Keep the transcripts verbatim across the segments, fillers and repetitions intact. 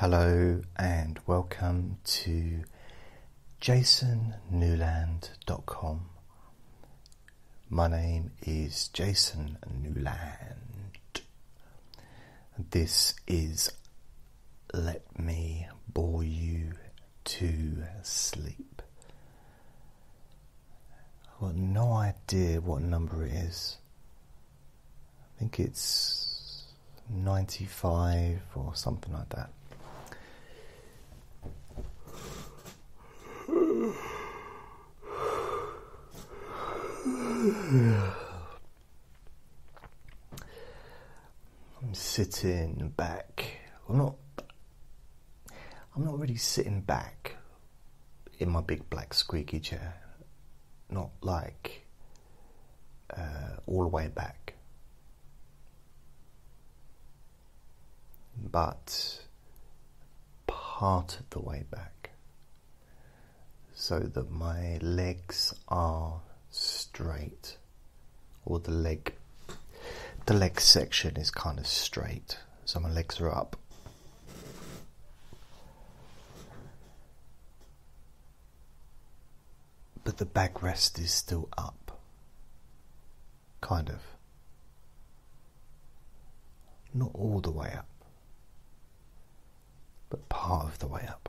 Hello and welcome to Jason Newland dot com. My name is Jason Newland. This is Let Me Bore You to Sleep. I've got no idea what number it is. I think it's ninety-five or something like that. I'm sitting back. I'm not I'm not really sitting back in my big black squeaky chair. Not like uh, all the way back. But part of the way back. So that my legs are straight, or the leg, the leg section is kind of straight, so my legs are up. But the backrest is still up, kind of. Not all the way up, but part of the way up.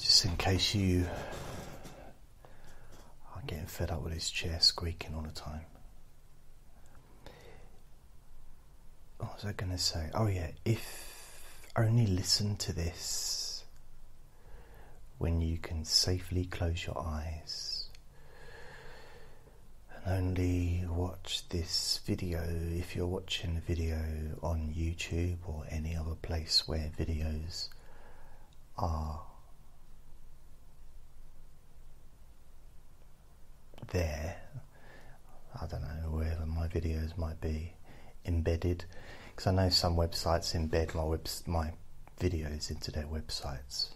Just in case you are getting fed up with this chair squeaking all the time. What was I going to say? Oh yeah, if only listen to this when you can safely close your eyes, and only watch this video if you're watching a video on YouTube or any other place where videos are there. I don't know where my videos might be embedded, because I know some websites embed my webs- my videos into their websites.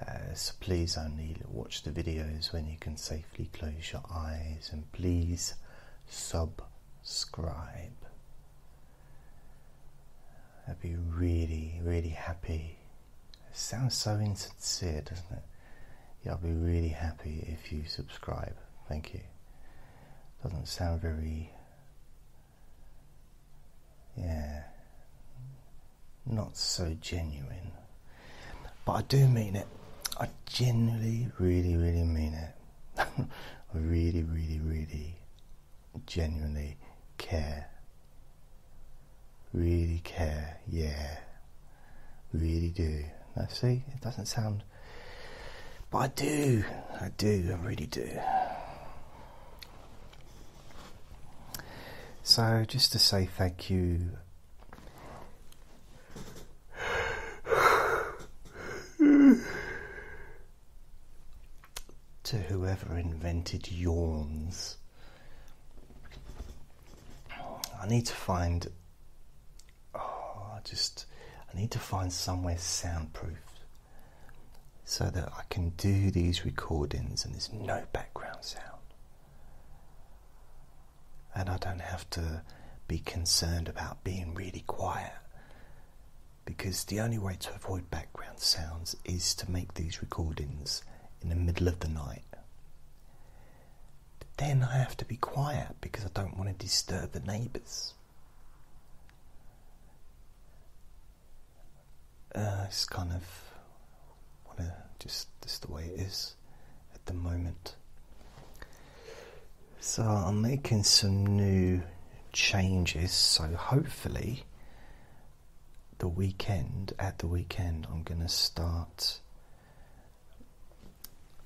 Uh, so please only watch the videos when you can safely close your eyes, and please subscribe. I'd be really, really happy. It sounds so insincere, doesn't it? I'll be really happy if you subscribe. Thank you. Doesn't sound very, yeah, not so genuine. But I do mean it. I genuinely, really, really mean it. I really, really, really, genuinely care. Really care. Yeah. Really do. Now see, it doesn't sound... But I do, I do, I really do. So just to say thank you. To whoever invented yawns. I need to find, oh, I just, I need to find somewhere soundproof, so that I can do these recordings and there's no background sound. And I don't have to be concerned about being really quiet, because the only way to avoid background sounds is to make these recordings in the middle of the night. But then I have to be quiet because I don't want to disturb the neighbours. Uh, it's kind of... Just, just the way it is at the moment. So I'm making some new changes, so hopefully the weekend, at the weekend I'm going to start,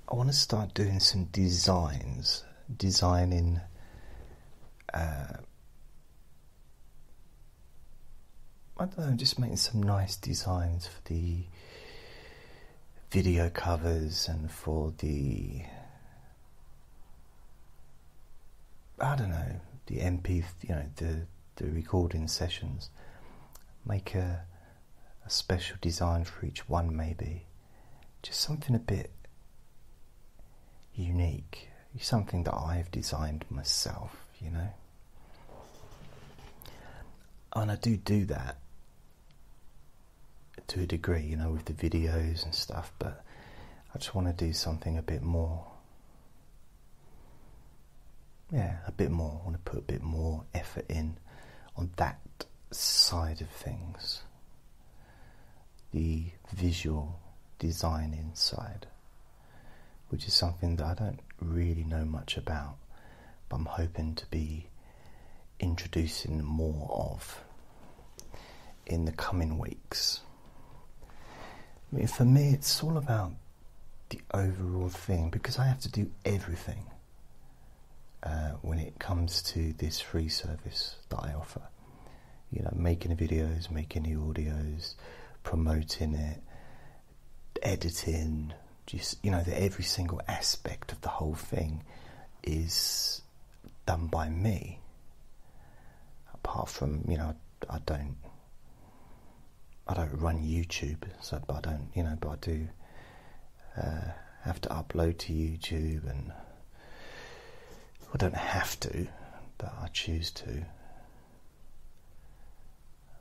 I want to start doing some designs, designing uh, I don't know, just making some nice designs for the video covers and for the, I don't know, the M P, you know, the, the recording sessions. Make a, a special design for each one, maybe. Just something a bit unique. Something that I've designed myself, you know. and I do do that to a degree, you know, with the videos and stuff, but I just want to do something a bit more. Yeah, a bit more. I want to put a bit more effort in on that side of things. The visual design inside, which is something that I don't really know much about, but I'm hoping to be introducing more of in the coming weeks. I mean, for me, it's all about the overall thing, because I have to do everything uh, when it comes to this free service that I offer. You know, making the videos, making the audios, promoting it, editing, just, you know, that every single aspect of the whole thing is done by me. Apart from, you know, I don't, I don't run YouTube, so but I don't, you know, but I do uh, have to upload to YouTube, and I don't have to, but I choose to, and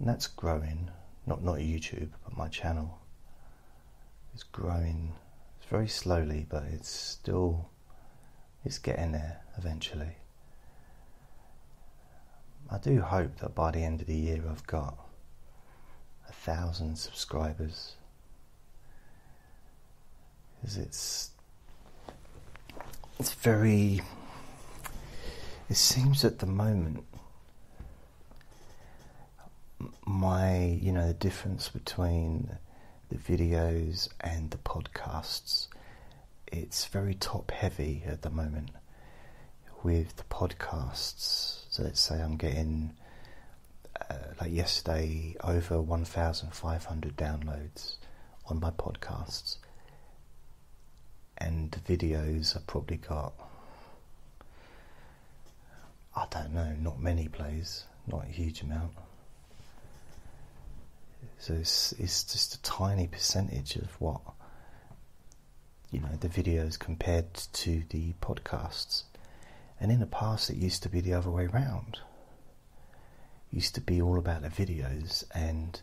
that's growing. Not not YouTube, but my channel is growing. It's very slowly, but it's still, it's getting there eventually. I do hope that by the end of the year I've got a thousand subscribers, because it's it's very, it seems at the moment my, you know, the difference between the videos and the podcasts, it's very top heavy at the moment with the podcasts. So let's say I'm getting, uh, like yesterday, over one thousand five hundred downloads on my podcasts, and the videos I probably got, I don't know, not many plays, not a huge amount. So it's, it's just a tiny percentage of what, you know, the videos compared to the podcasts. And in the past it used to be the other way round. It used to be all about the videos and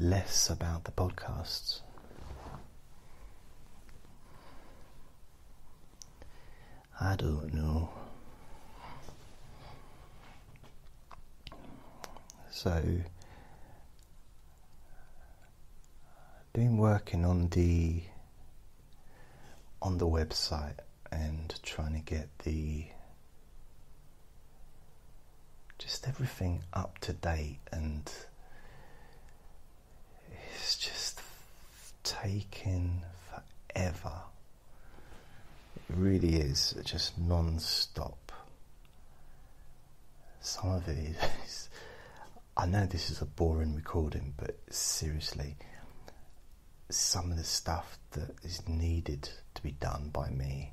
less about the podcasts. I don't know. So been working on the on the website and trying to get the just everything up to date, and it's just taking forever. It really is, just non-stop. Some of it is, I know this is a boring recording, but seriously, some of the stuff that is needed to be done by me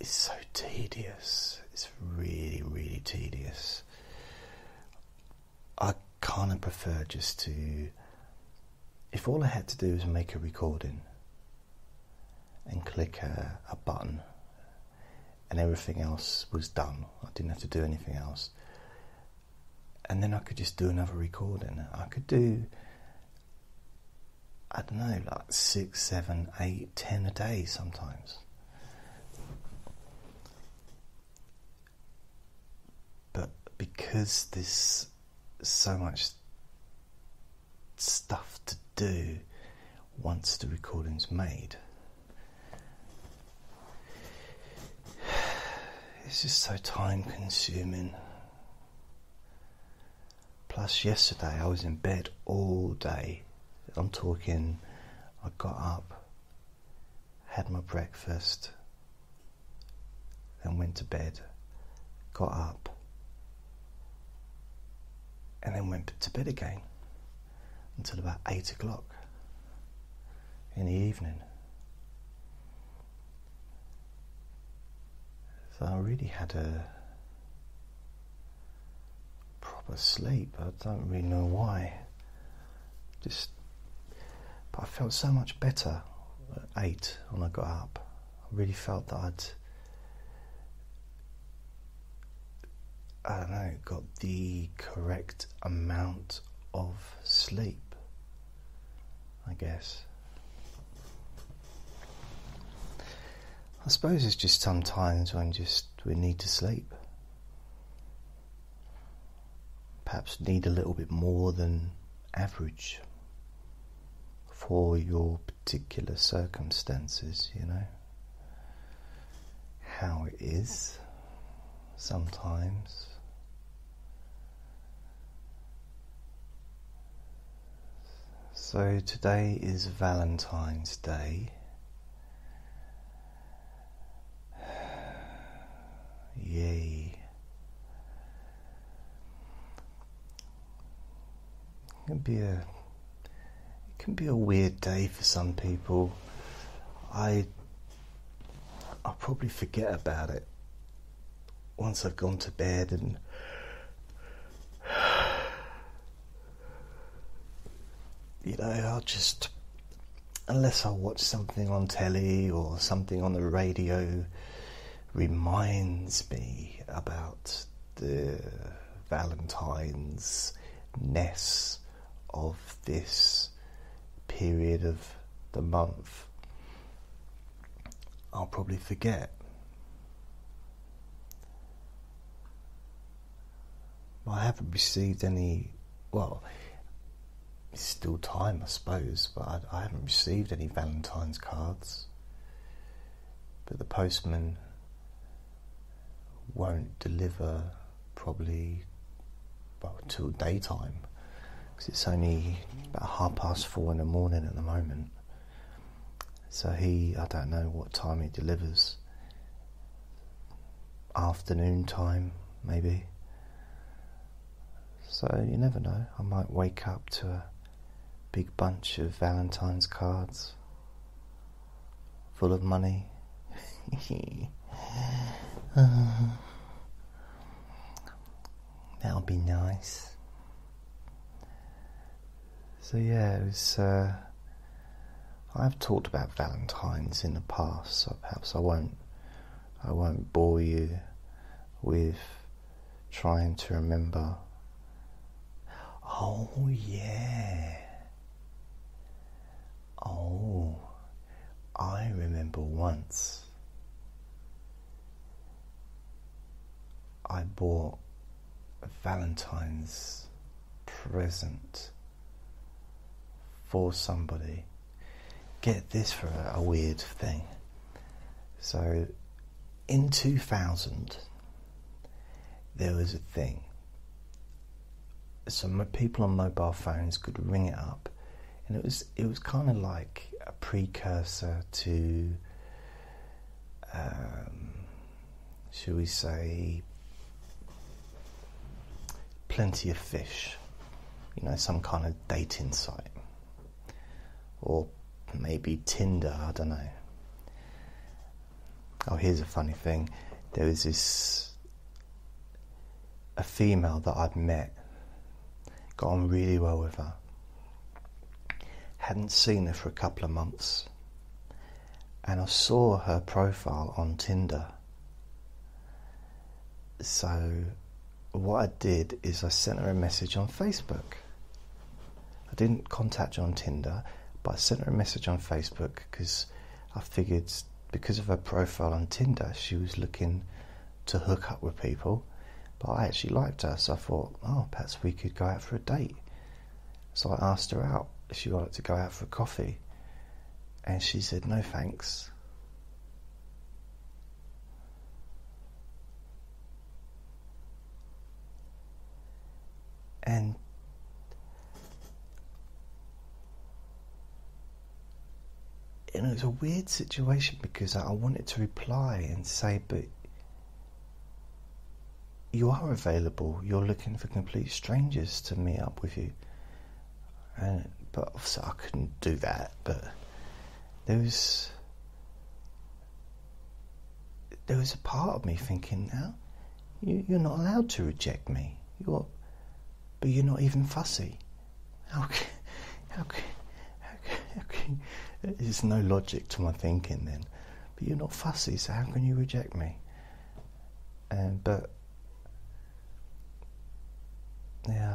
is so tedious. It's really, really tedious. I kind of prefer just to, if all I had to do was make a recording and click a, a button and everything else was done, I didn't have to do anything else, and then I could just do another recording. I could do, I don't know, like six, seven, eight, ten a day sometimes. But because there's so much stuff to do once the recording's made, it's just so time consuming. Plus yesterday I was in bed all day. I'm talking, I got up, had my breakfast, then went to bed, got up, and then went to bed again until about eight o'clock in the evening. So I really had a proper sleep. I don't really know why. Just, I felt so much better at eight when I got up. I really felt that I'd I don't know, got the correct amount of sleep, I guess. I suppose it's just sometimes when just we need to sleep. Perhaps need a little bit more than average for your particular circumstances, you know. How it is sometimes. So today is Valentine's Day. Yay. It can be a it can be a weird day for some people. I I'll probably forget about it once I've gone to bed and you know, I'll just, unless I watch something on telly or something on the radio reminds me about the Valentine's-ness of this period of the month, I'll probably forget. I haven't received any, well, it's still time, I suppose, but I, I haven't received any Valentine's cards. But the postman won't deliver probably, well, till daytime, because it's only about half past four in the morning at the moment. So he, I don't know what time he delivers. Afternoon time, maybe. So you never know, I might wake up to a big bunch of Valentine's cards full of money. uh, that'll be nice. So yeah, it was, uh, I've talked about Valentine's in the past, so perhaps I won't, I won't bore you with trying to remember. Oh yeah, oh, I remember once I bought a Valentine's present for somebody. Get this for a, a weird thing. So in two thousand there was a thing. So my people on mobile phones could ring it up, and it was it was kind of like a precursor to, um, shall we say, Plenty of Fish, you know, some kind of dating site, or maybe Tinder, I don't know. Oh, here's a funny thing. There was this a female that I'd met. Got on really well with her. Hadn't seen her for a couple of months. And I saw her profile on Tinder. So what I did is I sent her a message on Facebook. I didn't contact her on Tinder, but I sent her a message on Facebook because I figured because of her profile on Tinder, she was looking to hook up with people. But I actually liked her, so I thought, oh, perhaps we could go out for a date. So I asked her out if she wanted to go out for a coffee. And she said, no thanks. And it was a weird situation because I wanted to reply and say, but you are available, you're looking for complete strangers to meet up with you, and but obviously I couldn't do that. But there was there was a part of me thinking, now you, you're not allowed to reject me, you're but you're not even fussy. How can, how, can, how, can, how can there's no logic to my thinking then, but you're not fussy, so how can you reject me? And but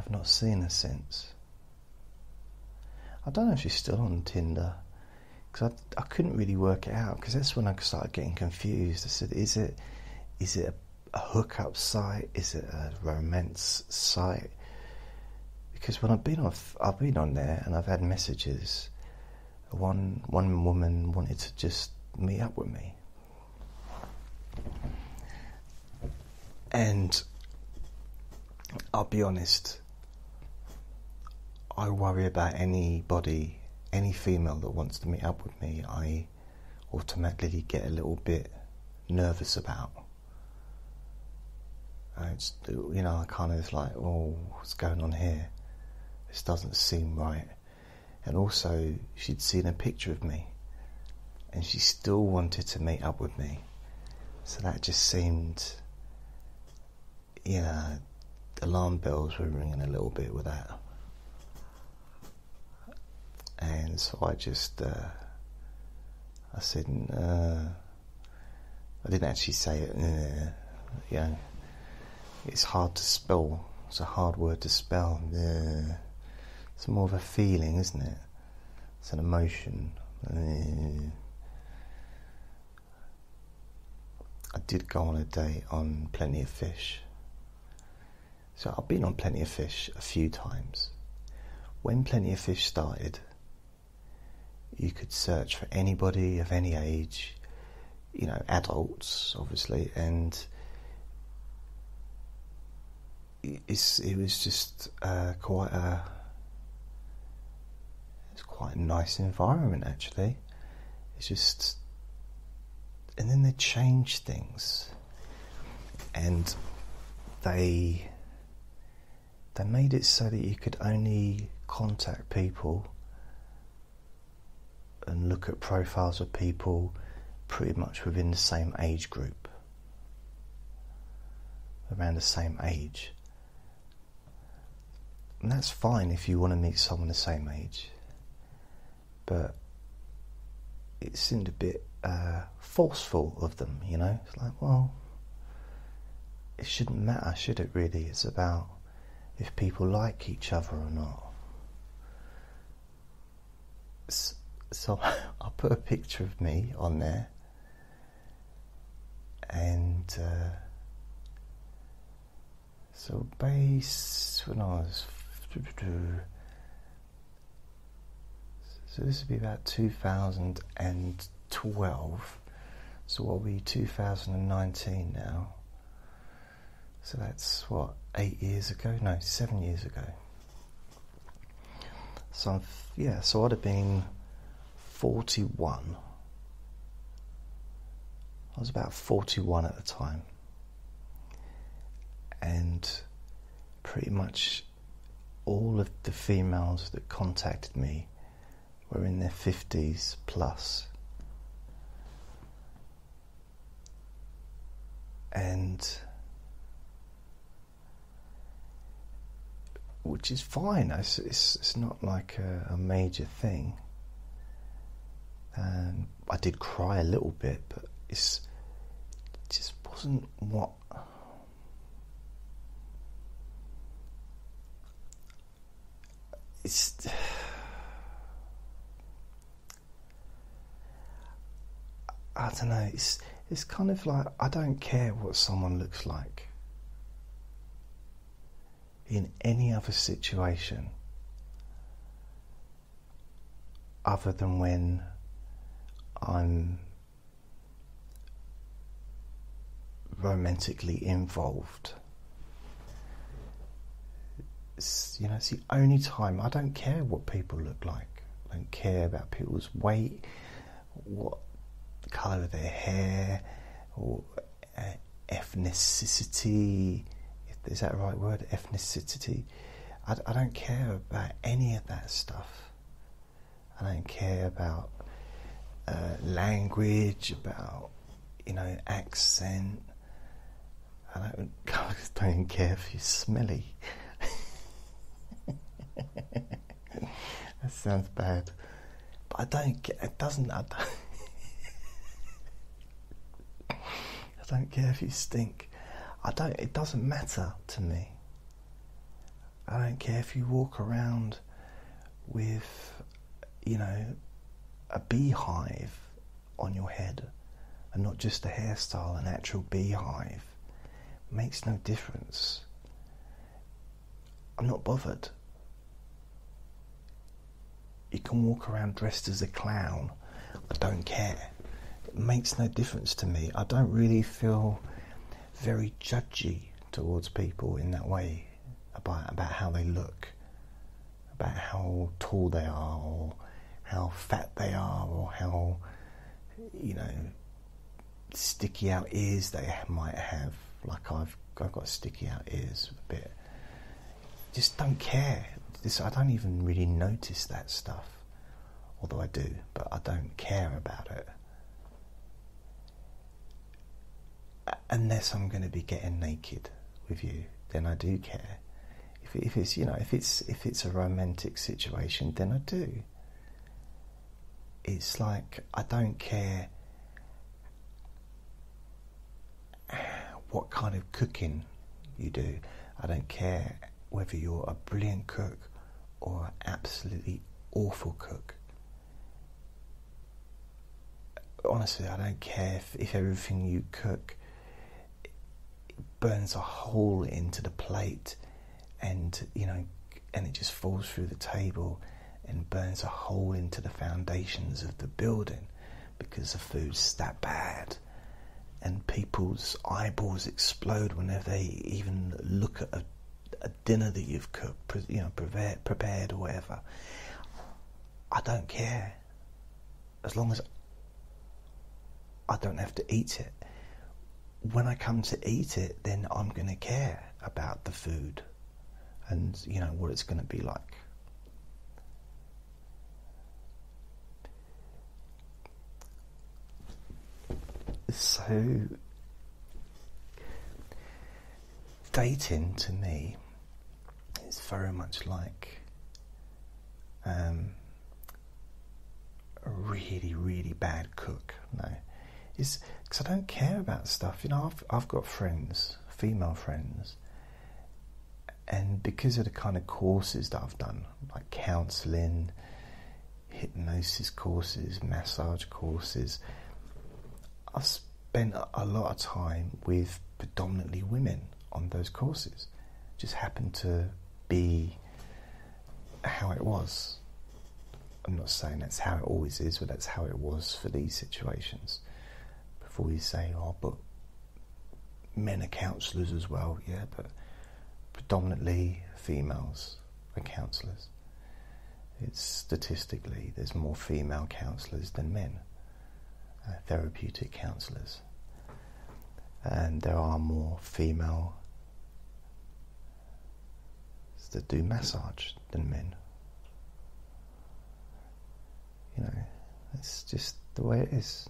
I've not seen her since. I don't know if she's still on Tinder, because I, I couldn't really work it out, because that's when I started getting confused. I said, is it is it a, a hookup site? Is it a romance site? Because when I've been off, I've been on there and I've had messages. One one woman wanted to just meet up with me, and I'll be honest, I worry about anybody, any female that wants to meet up with me, I automatically get a little bit nervous about. I just, you know, I kind of like, oh, what's going on here? This doesn't seem right. And also, she'd seen a picture of me, and she still wanted to meet up with me. So that just seemed, you know, alarm bells were ringing a little bit with that. And so I just, uh, I said, uh, I didn't actually say it, uh, you know, it's hard to spell, it's a hard word to spell, uh, it's more of a feeling, isn't it? It's an emotion. I did go on a date on Plenty of Fish. So I've been on Plenty of Fish a few times. When Plenty of Fish started, you could search for anybody of any age, you know, adults, obviously, and it's, it was just uh, quite a... It's quite a nice environment, actually. It's just... And then they changed things. And they... They made it so that you could only contact people and look at profiles of people pretty much within the same age group. Around the same age. And that's fine if you want to meet someone the same age. But it seemed a bit uh, forceful of them, you know. It's like, well, it shouldn't matter, should it really? It's about if people like each other or not. So, so I put a picture of me on there, and uh, so base when I was... So this would be about two thousand twelve. So what will be two thousand nineteen now? So that's what, eight years ago? No, seven years ago. So I've, yeah, so I'd have been forty-one. I was about forty-one at the time. And pretty much all of the females that contacted me were in their fifties plus. And which is fine, it's, it's, it's not like a, a major thing. Um, I did cry a little bit, but it's, it just wasn't what it's... I don't know, it's, it's kind of like, I don't care what someone looks like. In any other situation, other than when I'm romantically involved. It's, you know, it's the only time. I don't care what people look like. I don't care about people's weight, what colour of their hair, or uh, ethnicity. Is that the right word? Ethnicity. I, I don't care about any of that stuff. I don't care about uh, language, about, you know, accent. I don't, I don't even care if you're smelly. That sounds bad, but I don't care. It doesn't. I don't, I don't care if you stink. I don't, it doesn't matter to me. I don't care if you walk around with, you know, a beehive on your head and not just a hairstyle, an actual beehive. It makes no difference. I'm not bothered. You can walk around dressed as a clown. I don't care. It makes no difference to me. I don't really feel very judgy towards people in that way about, about how they look, about how tall they are or how fat they are or how, you know, sticky out ears they might have. Like I've, I've got sticky out ears a bit. Just don't care. This, I don't even really notice that stuff, although I do, but I don't care about it. Unless I'm going to be getting naked with you, then I do care. If, if it's, you know, if it's if it's a romantic situation, then I do. It's like I don't care what kind of cooking you do. I don't care whether you're a brilliant cook or an absolutely awful cook. Honestly, I don't care if, if everything you cook burns a hole into the plate, and you know, and it just falls through the table and burns a hole into the foundations of the building because the food's that bad, and people's eyeballs explode whenever they even look at a a dinner that you've cooked, you know, prepared, prepared or whatever. I don't care, as long as I don't have to eat it. When I come to eat it, then I'm going to care about the food and, you know, what it's going to be like. So, dating to me, it's very much like um, a really, really bad cook. No, it's because I don't care about stuff. You know, I've I've got friends, female friends, and because of the kind of courses that I've done, like counselling, hypnosis courses, massage courses, I've spent a lot of time with predominantly women on those courses. Just happened to be how it was. I'm not saying that's how it always is, but that's how it was for these situations. Before you say, oh, but men are counsellors as well. Yeah, but predominantly females are counsellors. It's statistically, there's more female counsellors than men, uh, therapeutic counsellors. And there are more female that do massage than men. You know, that's just the way it is.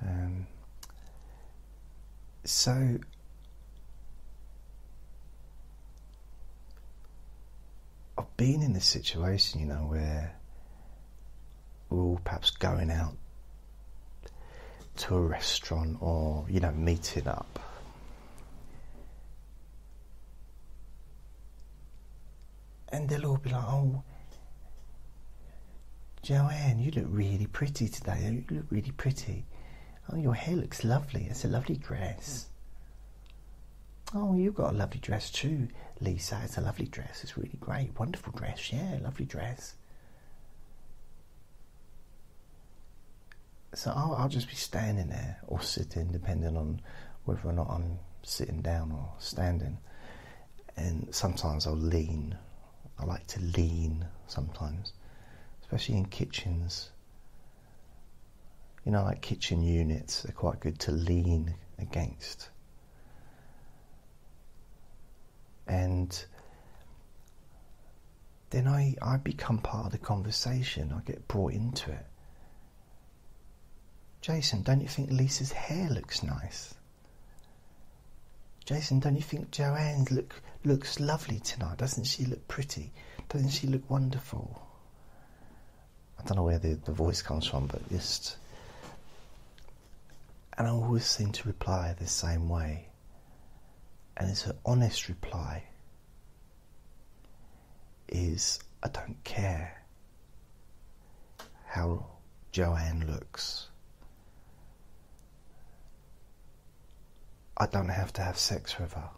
Um, so I've been in this situation, you know, where we're all perhaps going out to a restaurant or, you know, meeting up. And they'll all be like, oh, Joanne, you look really pretty today. You look really pretty. Oh, your hair looks lovely. It's a lovely dress. Mm. Oh, you've got a lovely dress too, Lisa. It's a lovely dress. It's really great. Wonderful dress. Yeah, lovely dress. So I'll, I'll just be standing there or sitting, depending on whether or not I'm sitting down or standing. And sometimes I'll lean. I like to lean sometimes, especially in kitchens. You know, like kitchen units, they're quite good to lean against. And then I, I become part of the conversation. I get brought into it. Jason, don't you think Lisa's hair looks nice? Jason, don't you think Joanne look, looks lovely tonight? Doesn't she look pretty? Doesn't she look wonderful? I don't know where the, the voice comes from, but just... And I always seem to reply the same way. And it's an honest reply. is I don't care how Joanne looks. I don't have to have sex with her.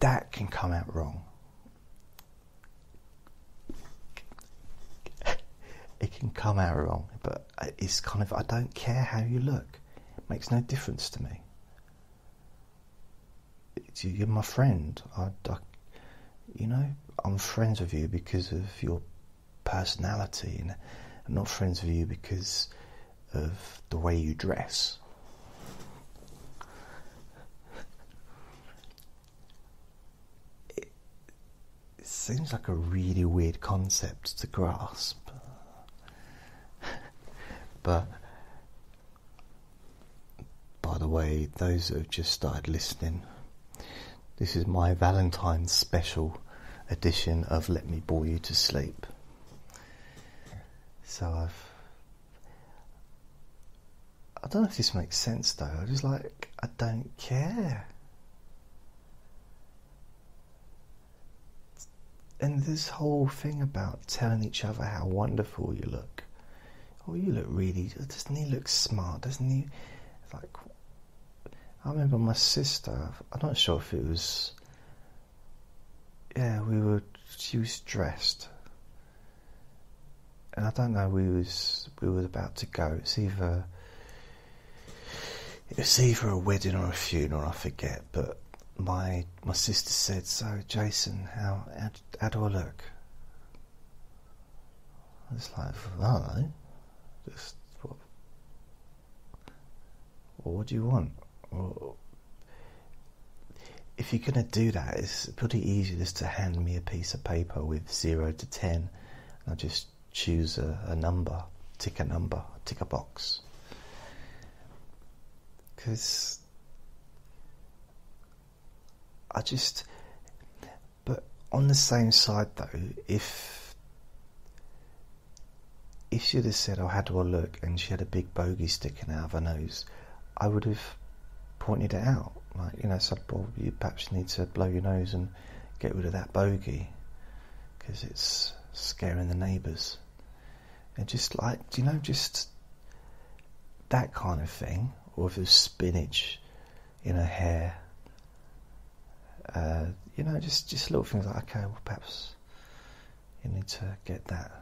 That can come out wrong. It can come out wrong, but it's kind of, I don't care how you look. It makes no difference to me. It's, you're my friend. I, I, you know, I'm friends with you because of your personality, and I'm not friends with you because of the way you dress. It, it seems like a really weird concept to grasp. But, by the way, those who have just started listening, this is my Valentine's special edition of Let Me Bore You to Sleep. So I've... I don't know if this makes sense though, I just like, I don't care. And this whole thing about telling each other how wonderful you look. Oh, you look really, doesn't he look smart, doesn't he? Like, I remember my sister, I'm not sure if it was, yeah, we were, she was dressed. And I don't know, we was, we were about to go, it's either, it was either a wedding or a funeral, I forget, but my my sister said, so Jason, how how, how do I look? I was like, I don't know, just, what, well, what do you want? Well, if you're going to do that, it's pretty easy just to hand me a piece of paper with zero to ten, and I'll just choose a, a number, tick a number, tick a box. Because I just, but on the same side though, if if she'd have said, oh, how do I look, and she had a big bogey sticking out of her nose, I would have pointed it out, like, you know, said, well, you perhaps need to blow your nose and get rid of that bogey because it's scaring the neighbours, and just like, you know, just that kind of thing. Or if there's spinach in her hair, uh, you know, just, just little things like, okay, well, perhaps you need to get that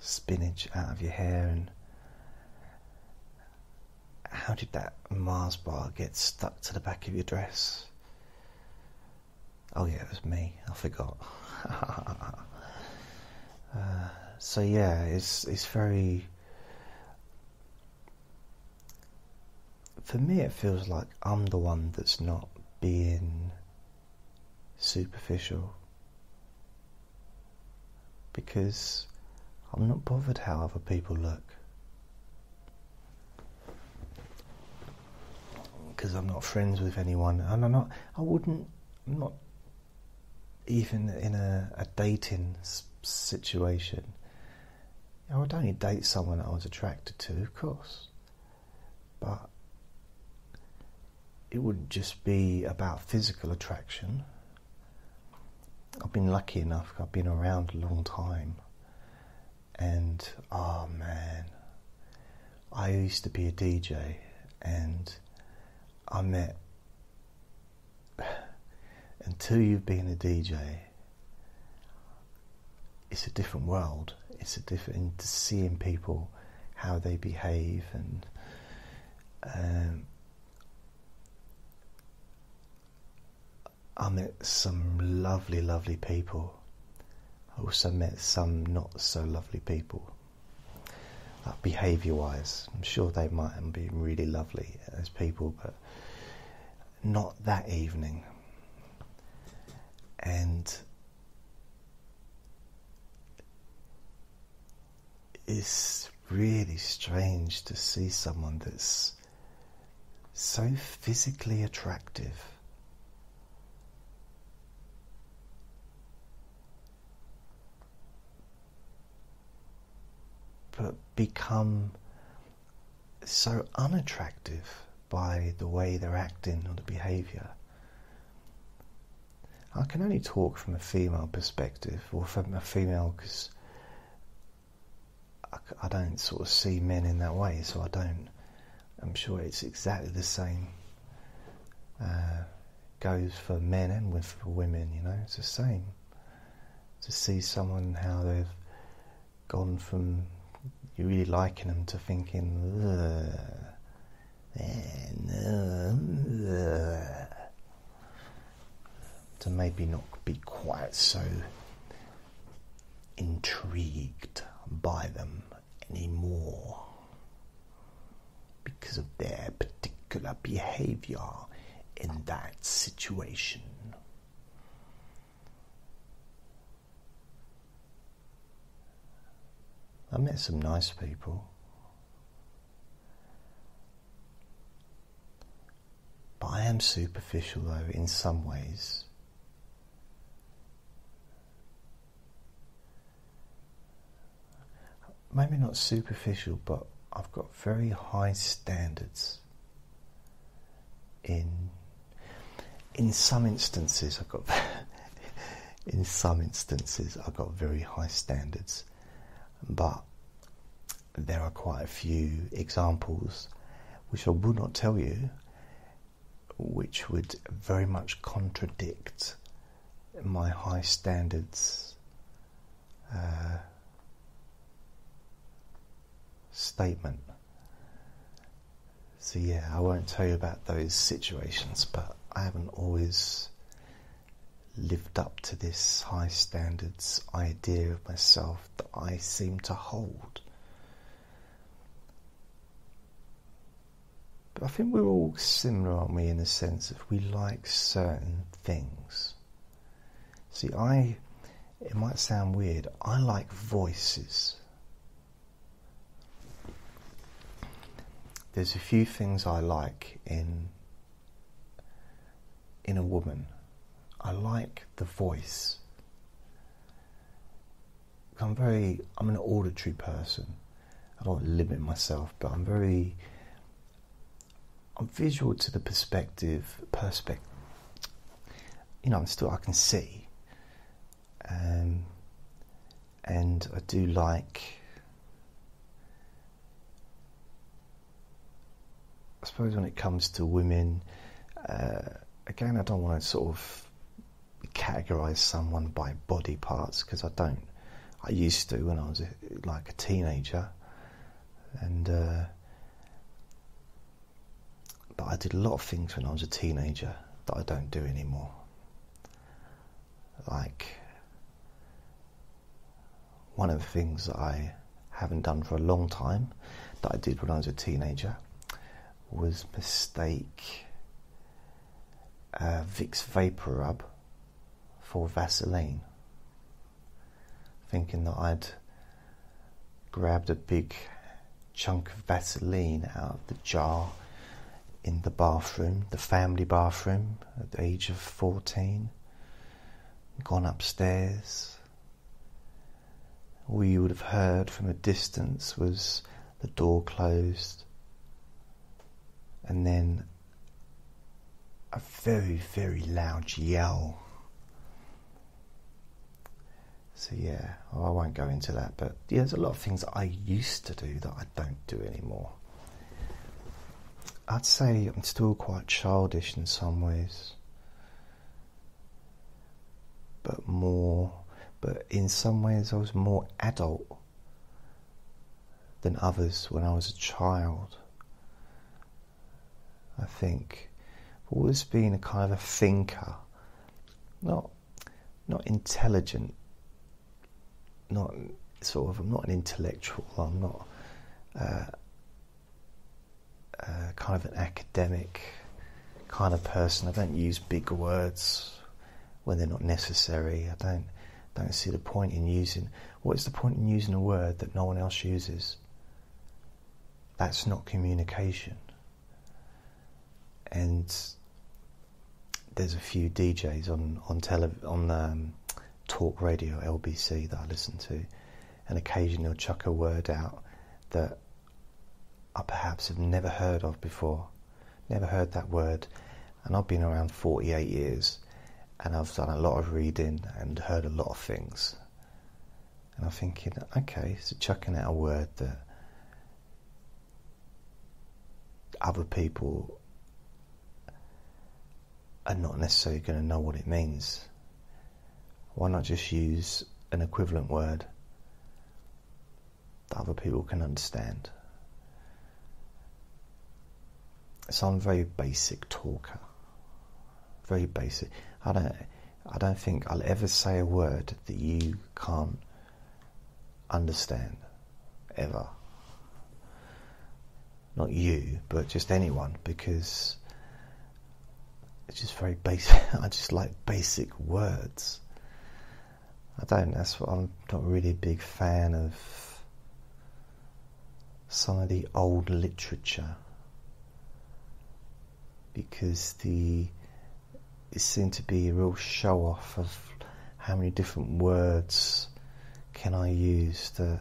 spinach out of your hair. And how did that Mars bar get stuck to the back of your dress? Oh yeah, it was me, I forgot. uh, so yeah, it's it's very... For me, it feels like I'm the one that's not being superficial, because I'm not bothered how other people look, because I'm not friends with anyone, and I'm not, I wouldn't, I'm not even in a, a dating situation. I would only date someone I was attracted to, of course, but it wouldn't just be about physical attraction. I've been lucky enough, I've been around a long time, and oh man, I used to be a D J, and I met, until you've been a D J, it's a different world. It's a different, seeing people, how they behave, and um, I met some lovely, lovely people. I also met some not so lovely people, like behaviour-wise. I'm sure they might have been really lovely as people, but not that evening. And it's really strange to see someone that's so physically attractive, but become so unattractive by the way they're acting or the behaviour. I can only talk from a female perspective, or from a female, because I, I don't sort of see men in that way, so I don't. I'm sure it's exactly the same. Uh, goes for men and with for women, you know, it's the same. To see someone, how they've gone from you really liking them to thinking, ugh, and, uh, to maybe not be quite so intrigued by them anymore because of their particular behaviour in that situation. I met some nice people, but I am superficial though in some ways. Maybe not superficial, but I've got very high standards in in some instances. I've got in some instances I've got very high standards. But there are quite a few examples which I will not tell you, which would very much contradict my high standards uh, statement. So yeah, I won't tell you about those situations, but I haven't always lived up to this high standards idea of myself that I seem to hold. But I think we're all similar, aren't we, in the sense that we like certain things. See, I, it might sound weird, I like voices. There's a few things I like in in a woman. I like the voice. I'm very, I'm an auditory person. I don't limit myself, but I'm very, I'm visual to the perspective, perspect, you know, I'm still, I can see. Um, and I do like, I suppose when it comes to women, uh, again, I don't want to sort of categorize someone by body parts, because I don't. I used to when I was a, like a teenager, and uh, but I did a lot of things when I was a teenager that I don't do anymore. Like one of the things that I haven't done for a long time that I did when I was a teenager was mistake uh, Vicks Vapor Rub for Vaseline, thinking that I'd grabbed a big chunk of Vaseline out of the jar in the bathroom, the family bathroom, at the age of fourteen, gone upstairs. All you would have heard from a distance was the door closed, and then a very, very loud yell. So yeah, well, I won't go into that, but yeah, there's a lot of things that I used to do that I don't do anymore. I'd say I'm still quite childish in some ways, but more, but in some ways I was more adult than others when I was a child, I think. I've always been a kind of a thinker, not not intelligent. Not sort of, I'm not an intellectual, I'm not uh, uh, kind of an academic kind of person. I don't use big words when they're not necessary. I don't don't see the point in using, what's the point in using a word that no one else uses? That's not communication. And there's a few D Js on on tele on um, talk radio, L B C, that I listen to, and occasionally I'll chuck a word out that I perhaps have never heard of before, never heard that word, and I've been around forty-eight years, and I've done a lot of reading and heard a lot of things. And I'm thinking, okay, so chucking out a word that other people are not necessarily going to know what it means. Why not just use an equivalent word that other people can understand? So I'm a very basic talker. Very basic. I don't, I don't think I'll ever say a word that you can't understand, ever. Not you, but just anyone, because it's just very basic. I just like basic words. I don't, that's what, I'm not really a big fan of some of the old literature, because the it seemed to be a real show off of how many different words can I use. To,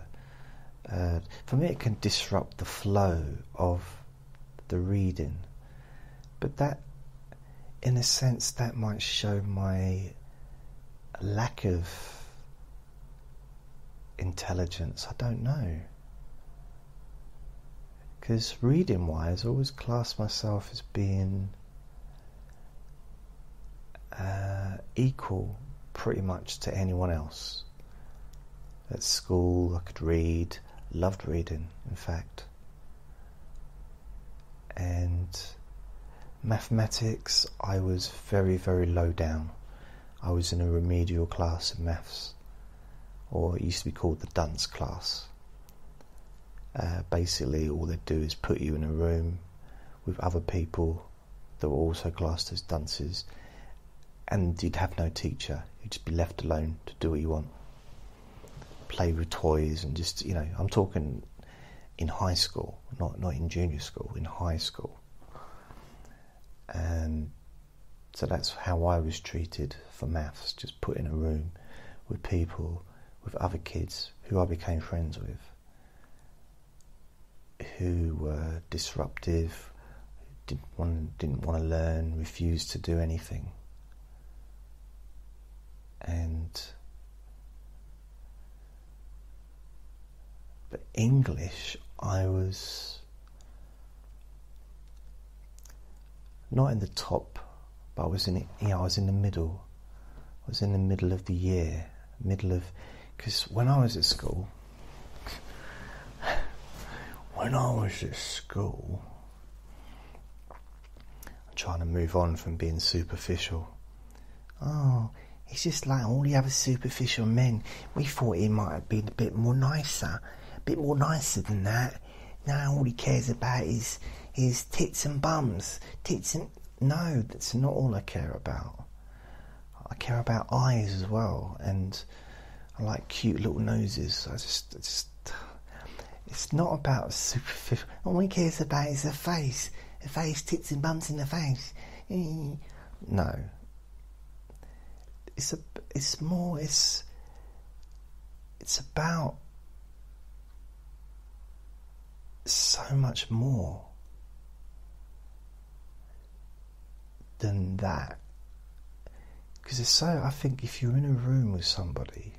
uh, for me, it can disrupt the flow of the reading, but that, in a sense, that might show my lack of intelligence. I don't know. Because reading wise, I always class myself as being uh, equal pretty much to anyone else. At school, I could read, loved reading, in fact. And mathematics, I was very, very low down. I was in a remedial class in maths, or it used to be called the dunce class. Uh, basically all they do is put you in a room with other people that were also classed as dunces, and you'd have no teacher. You'd just be left alone to do what you want, play with toys, and just, you know, I'm talking in high school, not not in junior school, in high school. And so that's how I was treated for maths, just put in a room with people, with other kids who I became friends with, who were disruptive, didn't want, didn't want to learn, refused to do anything. And but English, I was not in the top, but I was in, you know, I was in the middle. I was in the middle of the year, middle of, because when I was at school. When I was at school, I'm trying to move on from being superficial. Oh, he's just like all the other superficial men. We thought he might have been a bit more nicer, a bit more nicer than that. Now all he cares about is is tits and bums, tits and no, that's not all I care about. I care about eyes as well, and I like cute little noses. I just, I just. It's not about superficial. All he cares about is the face. The face, tits and bums in the face. No. It's a, it's more, it's, it's about so much more than that. Because it's so, I think if you're in a room with somebody,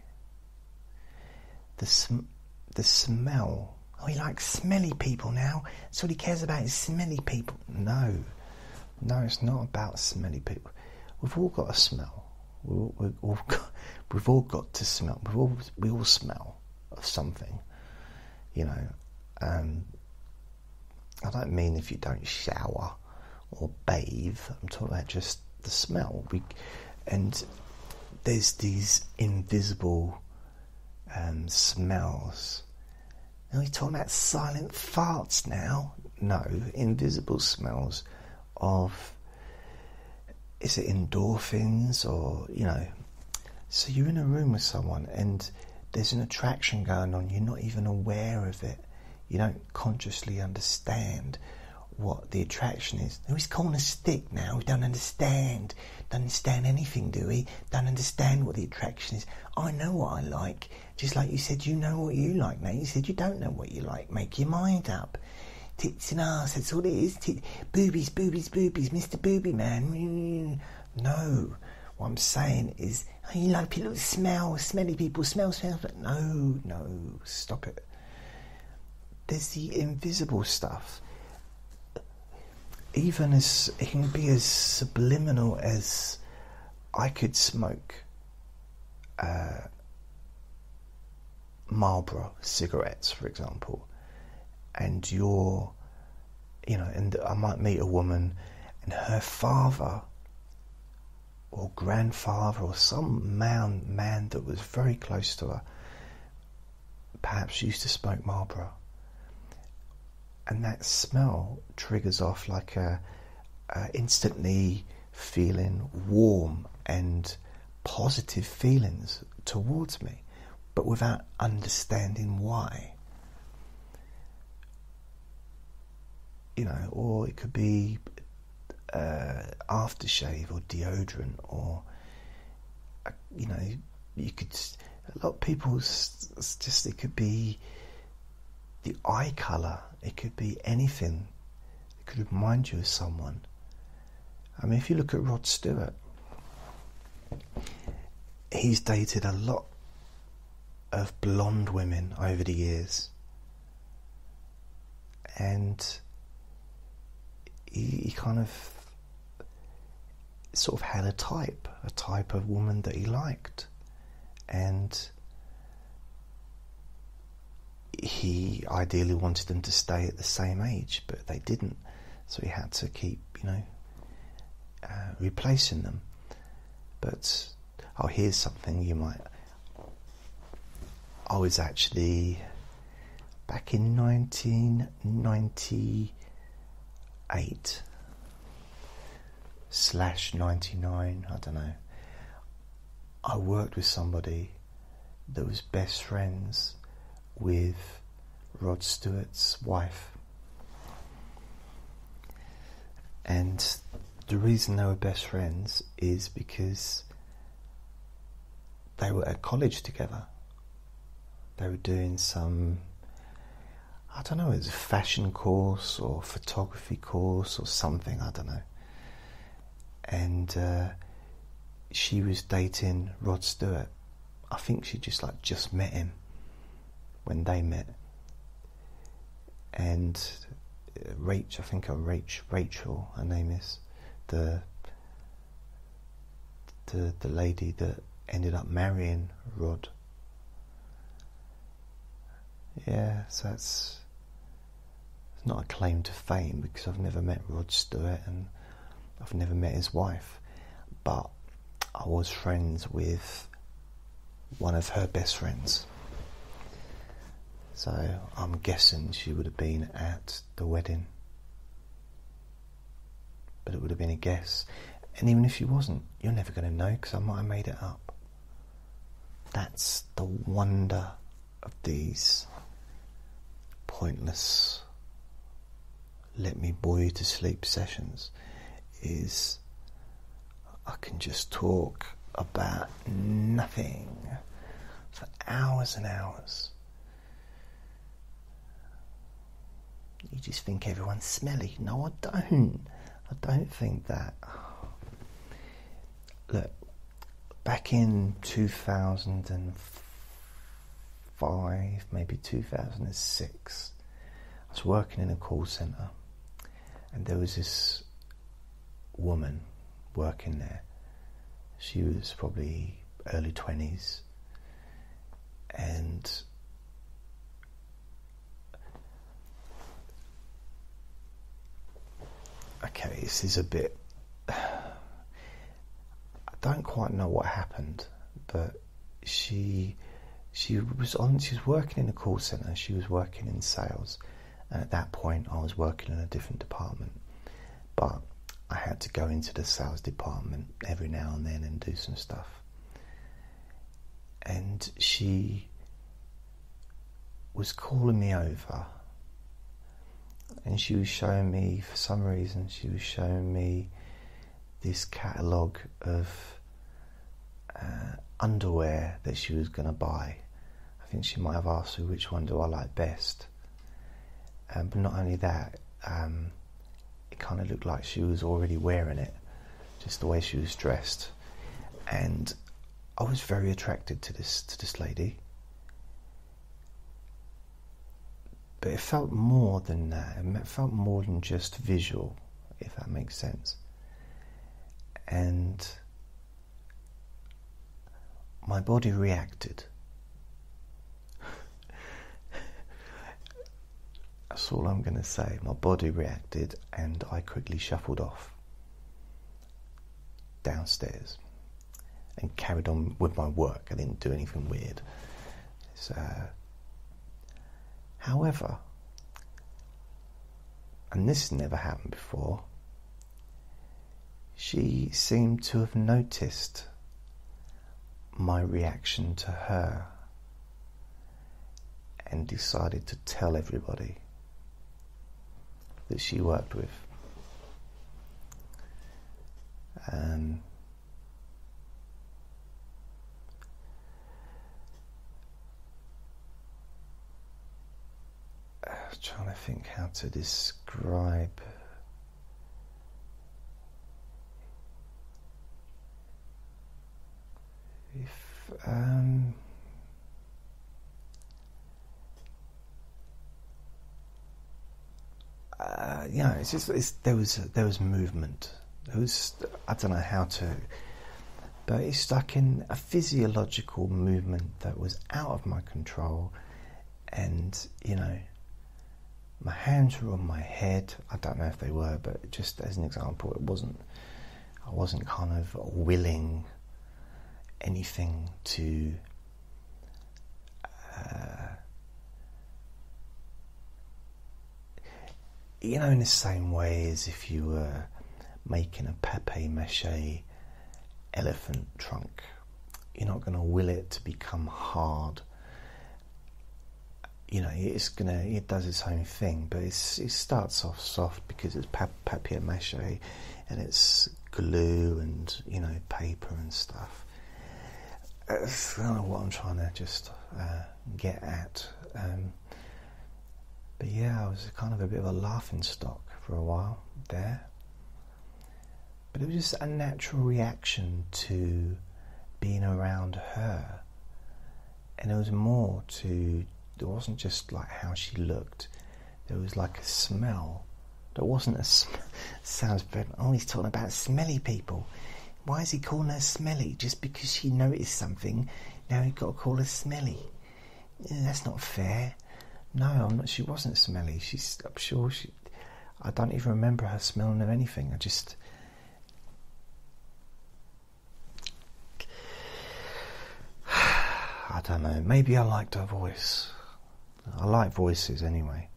the sm- the smell. Oh, he likes smelly people now. That's all he cares about is smelly people. No. No, it's not about smelly people. We've all got a smell. We've all, we've all, got, we've all got to smell. We've all, we all smell of something. You know, um, I don't mean if you don't shower or bathe. I'm talking about just the smell. We, and there's these invisible um, smells. Are we talking about silent farts now? No, invisible smells of, is it endorphins or, you know. So you're in a room with someone and there's an attraction going on. You're not even aware of it. You don't consciously understand what the attraction is. Oh, he's calling a stick now. We don't understand. Don't understand anything, do we? Don't understand what the attraction is. I know what I like. Just like you said, you know what you like now. You said you don't know what you like. Make your mind up. Tits and arse, that's all it is. T- boobies, boobies, boobies, Mister Booby Man. No. What I'm saying is, oh, you like people who smell, smelly people, smell, smell, smell. No, no, stop it. There's the invisible stuff. Even as, it can be as subliminal as I could smoke uh, Marlboro cigarettes, for example, and you're, you know, and I might meet a woman and her father or grandfather or some man, man that was very close to her perhaps used to smoke Marlboro. And that smell triggers off like a, a instantly feeling warm and positive feelings towards me, but without understanding why. You know, or it could be uh, aftershave or deodorant, or you know, you could. A lot of people just, it could be the eye colour. It could be anything. It could remind you of someone. I mean, if you look at Rod Stewart, he's dated a lot of blonde women over the years, and he, he kind of sort of had a type, a type of woman that he liked, and he ideally wanted them to stay at the same age, but they didn't, so he had to keep, you know, uh, replacing them. But oh, here's something you might. I was actually back in nineteen ninety-eight slash ninety-nine, I don't know. I worked with somebody that was best friends with Rod Stewart's wife, and the reason they were best friends is because they were at college together. They were doing some, I don't know, it was a fashion course or photography course or something, I don't know, and uh, she was dating Rod Stewart. I think she just like just met him when they met, and Rach, I think her Rach, Rachel, her name is, the the the lady that ended up marrying Rod. Yeah, so that's, it's not a claim to fame because I've never met Rod Stewart and I've never met his wife, but I was friends with one of her best friends. So I'm guessing she would have been at the wedding. But it would have been a guess. And even if she wasn't, you're never going to know because I might have made it up. That's the wonder of these pointless Let Me Bore You to Sleep sessions, is I can just talk about nothing for hours and hours. You just think everyone's smelly. No, I don't. I don't think that. Look, back in two thousand five, maybe two thousand six, I was working in a call centre, and there was this woman working there. She was probably early twenties, and okay, this is a bit, I don't quite know what happened, but she she was on she was working in a call centre, she was working in sales, and at that point I was working in a different department, but I had to go into the sales department every now and then and do some stuff. And she was calling me over, and she was showing me, for some reason, she was showing me this catalogue of uh, underwear that she was going to buy. I think she might have asked me, which one do I like best? Um, but not only that, um, it kind of looked like she was already wearing it, just the way she was dressed. and I was very attracted to this to this lady. But it felt more than that. It felt more than just visual, if that makes sense. And my body reacted. That's all I'm going to say. My body reacted, and I quickly shuffled off downstairs and carried on with my work. I didn't do anything weird. So, however, and this never happened before, she seemed to have noticed my reaction to her and decided to tell everybody that she worked with. Um, I'm trying to think how to describe. If um. Uh, yeah, it's just it's, there was there was movement. There was I don't know how to, but it's like in a physiological movement that was out of my control, and you know, my hands were on my head. I don't know if they were, but just as an example, it wasn't. I wasn't kind of willing anything to. Uh, You know, in the same way as if you were making a papier-mâché elephant trunk, you're not going to will it to become hard. You know, it's gonna it does its own thing, but it's it starts off soft because it's papier-mâché and it's glue and you know paper and stuff. That's kind of what I'm trying to just uh, get at. Um, But yeah, I was kind of a bit of a laughing stock for a while there. But it was just a natural reaction to being around her. And it was more to, it wasn't just like how she looked. There was like a smell. There wasn't a smell. Sounds bad. Oh, he's talking about smelly people. Why is he calling her smelly? Just because she noticed something, now he's got to call her smelly. That's not fair. No, I'm not, she wasn't smelly. She's, I'm sure she, I don't even remember her smelling of anything. I just, I don't know. Maybe I liked her voice. I like voices anyway.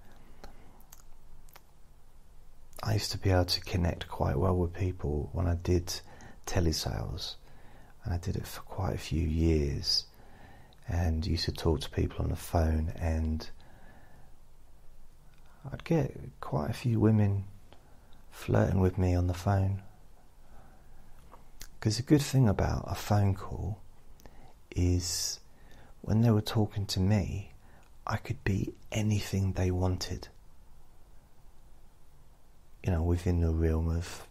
I used to be able to connect quite well with people when I did telesales, and I did it for quite a few years, and used to talk to people on the phone, and I'd get quite a few women flirting with me on the phone. Because the good thing about a phone call is when they were talking to me, I could be anything they wanted. You know, within the realm of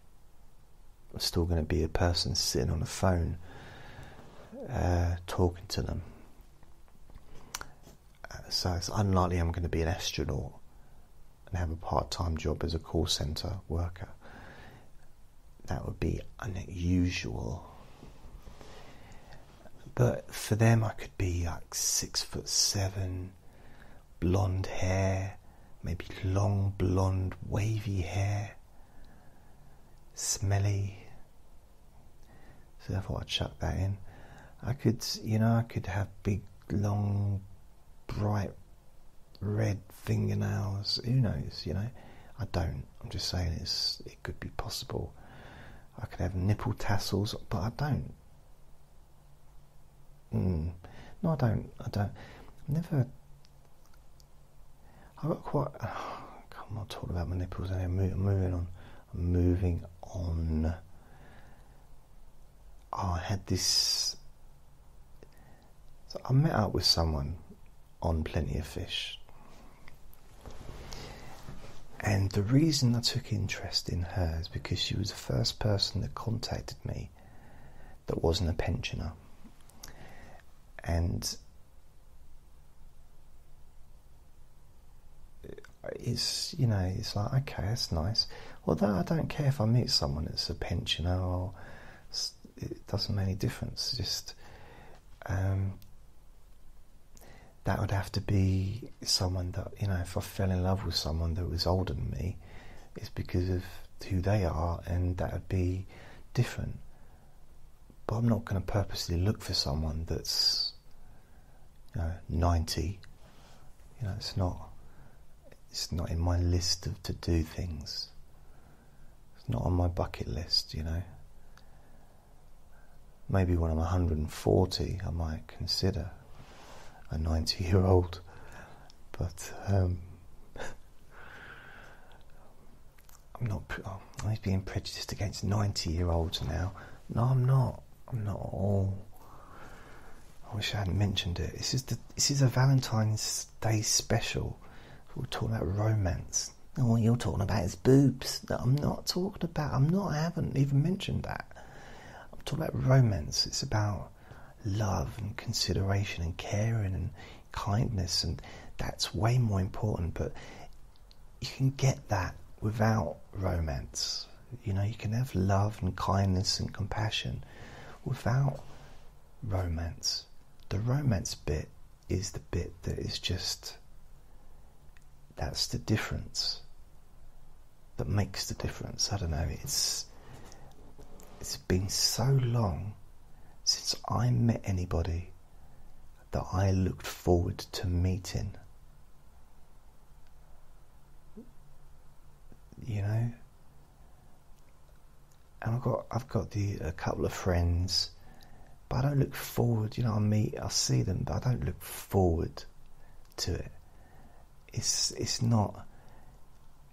I'm still going to be a person sitting on a phone uh, talking to them. So it's unlikely I'm going to be an astronaut and have a part-time job as a call centre worker. That would be unusual. But for them, I could be like six foot seven, blonde hair, maybe long blonde wavy hair, smelly. So I thought I'd chuck that in. I could, you know, I could have big, long, bright, red fingernails. Who knows? You know, I don't. I'm just saying it's. It could be possible. I could have nipple tassels, but I don't. Mm. No, I don't. I don't. I've never. I got quite. Oh, I'm not talking about my nipples anymore. I'm moving on. I'm moving on. Oh, I had this. So I met up with someone on Plenty of Fish. And the reason I took interest in her is because she was the first person that contacted me that wasn't a pensioner. And it's, you know, it's like, okay, that's nice. Although I don't care if I meet someone that's a pensioner, or it doesn't make any difference. Just um, that would have to be someone that, you know, if I fell in love with someone that was older than me, it's because of who they are, and that would be different. But I'm not going to purposely look for someone that's, you know, ninety. You know, it's not. It's not in my list of to-do things. It's not on my bucket list, you know. Maybe when I'm one hundred and forty, I might consider a ninety-year-old. But um, I'm not. Oh, I'm being prejudiced against ninety-year-olds now. No, I'm not. I'm not at all. I wish I hadn't mentioned it. This is the. This is a Valentine's Day special. We're talking about romance. And what you're talking about is boobs. That I'm not talking about. I'm not. I haven't even mentioned that. I'm talking about romance. It's about love and consideration and caring and kindness, and that's way more important. But you can get that without romance. You know, you can have love and kindness and compassion without romance. The romance bit is the bit that is just. That's the difference. That makes the difference. I don't know. It's it's been so long since I met anybody that I looked forward to meeting. You know, and I've got I've got the a couple of friends, but I don't look forward. You know, I meet, I see them, but I don't look forward to it. It's it's not